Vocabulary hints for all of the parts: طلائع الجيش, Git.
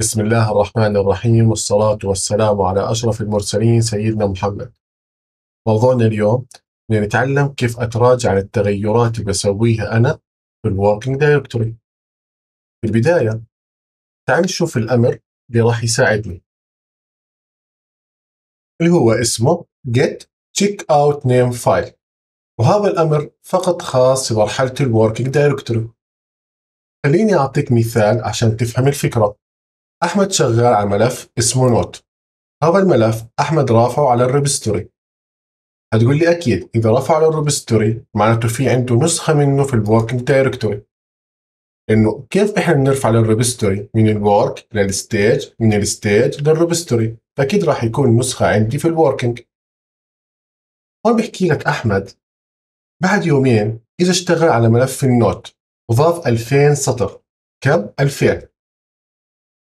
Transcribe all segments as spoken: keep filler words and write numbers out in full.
بسم الله الرحمن الرحيم، والصلاة والسلام على أشرف المرسلين سيدنا محمد. موضوعنا اليوم بدنا نتعلم كيف أتراجع عن التغيرات اللي بسويها أنا في الوركينج دايركتوري. في البداية تعال نشوف الأمر اللي راح يساعدني اللي هو اسمه Git Checkout Name File، وهذا الأمر فقط خاص بمرحلة الوركينج دايركتوري. خليني أعطيك مثال عشان تفهم الفكرة. أحمد شغال على ملف اسمه نوت. هذا الملف أحمد رافعه على الريبستوري. هتقول لي أكيد إذا رفعه على الريبستوري معناته في عنده نسخة منه في الوركينج دايركتوري. إنه كيف إحنا بنرفع على الريبستوري من الورك للستيج، من الستيج للريبستوري، فأكيد راح يكون نسخة عندي في الوركينج. هون بحكي لك أحمد بعد يومين إذا اشتغل على ملف النوت وضاف ألفين سطر. كم؟ ألفين.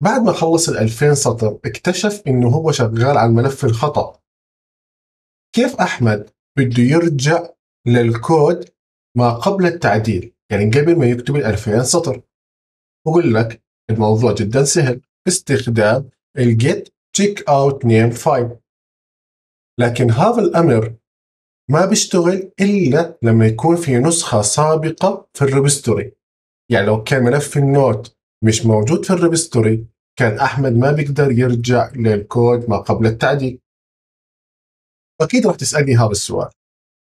بعد ما خلص ال ألفين سطر اكتشف انه هو شغال على الملف الخطأ. كيف احمد بده يرجع للكود ما قبل التعديل، يعني قبل ما يكتب ال ألفين سطر؟ بقول لك الموضوع جدا سهل باستخدام الجيت تشيك اوت نيم فايل. لكن هذا الامر ما بيشتغل الا لما يكون في نسخه سابقه في الريبستوري. يعني لو كان ملف النوت مش موجود في الريبستوري كان أحمد ما بيقدر يرجع للكود ما قبل التعديل. أكيد راح تسألني هذا السؤال،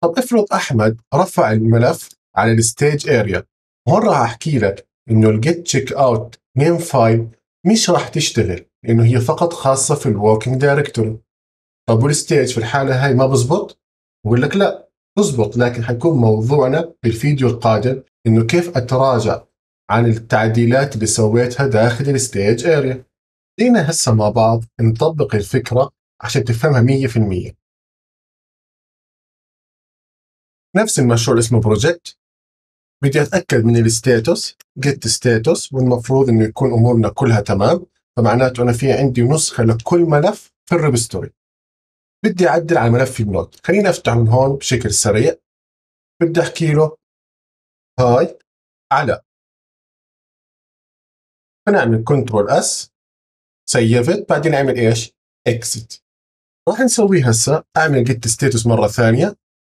طب افرض أحمد رفع الملف على الستيج اريا. هون راح أحكي لك إنه الجيت تشيك أوت نيم فايل مش راح تشتغل لأنه هي فقط خاصة في الوركينج دايركتوري. طب والستيج في الحالة هاي ما بزبط؟ بقول لك لا بزبط، لكن حيكون موضوعنا في الفيديو القادم إنه كيف أتراجع عن التعديلات اللي سويتها داخل الستيج اريا. خلينا هسه مع بعض نطبق الفكرة عشان تفهمها مية بالمية. نفس المشروع اسمه بروجكت. بدي اتأكد من الستاتوس، جيت ستاتوس، والمفروض انه يكون امورنا كلها تمام، فمعناته انا في عندي نسخة لكل ملف في الريبستوري. بدي اعدل على ملف النوت، خليني افتح من هون بشكل سريع. بدي احكي له هاي على، فنعمل كنترول اس، سيفت، بعدين اعمل ايش؟ اكسيت. راح نسويه هسه، اعمل جيت ستاتوس مره ثانيه،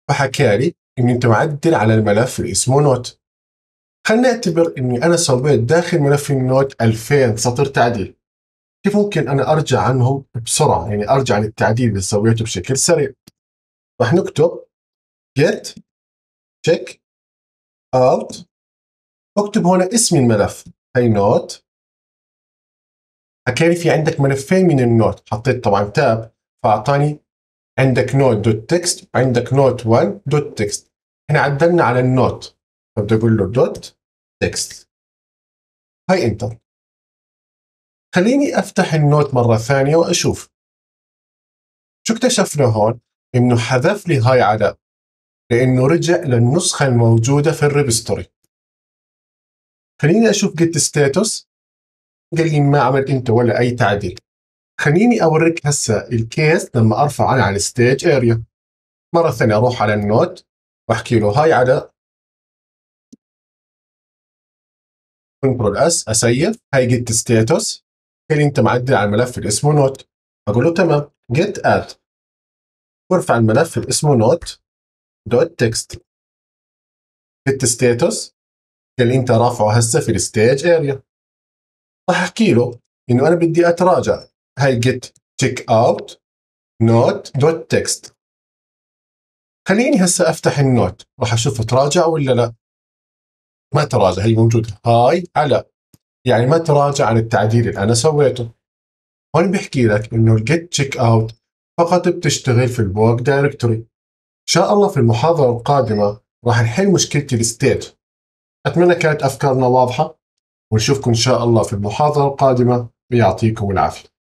فحكى لي اني انت معدل على الملف اللي اسمه نوت. خلينا نعتبر اني انا سويت داخل ملف النوت ألفين سطر تعديل. كيف ممكن انا ارجع عنهم بسرعه، يعني ارجع عن التعديل اللي سويته بشكل سريع؟ راح نكتب جيت تشيك اوت، اكتب هنا اسم الملف، هي نوت. حكى لي في عندك ملفين من النوت، حطيت طبعا تاب فاعطاني عندك نوت دوت تكست وعندك نوت واحد دوت تكست. احنا عدلنا على النوت فبدي اقول له دوت تكست. هاي انتر. خليني افتح النوت مره ثانيه واشوف شو اكتشفنا هون. انه حذف لي هاي على لانه رجع للنسخه الموجوده في الريبستوري. خليني اشوف جيت ستاتوس، قال لي ما عملت انت ولا اي تعديل. خليني اوريك هسه الكيس لما ارفع انا على الستيج اريا. مره ثانيه اروح على النوت واحكي له هاي على، كنترول اس، اسيف، هاي جيت ستاتوس، قال لي انت معدل على الملف اللي اسمه نوت. اقول له تمام، جيت اد، وارفع الملف اللي اسمه نوت دوت تكست. جيت ستاتوس قال لي انت رافعه هسه في الستيج اريا. راح احكي له انه انا بدي اتراجع، هاي جيت تشيك اوت نوت دوت تكست. خليني هسه افتح النوت، راح اشوف تراجع ولا لا. ما تراجع، هي موجوده، هاي على، يعني ما تراجع عن التعديل اللي انا سويته. هون بحكي لك انه الجيت تشيك اوت فقط بتشتغل في الورك دايركتوري. ان شاء الله في المحاضره القادمه راح نحل مشكله الستيت. اتمنى كانت افكارنا واضحه، ونشوفكم إن شاء الله في المحاضرة القادمة، ويعطيكم العافية.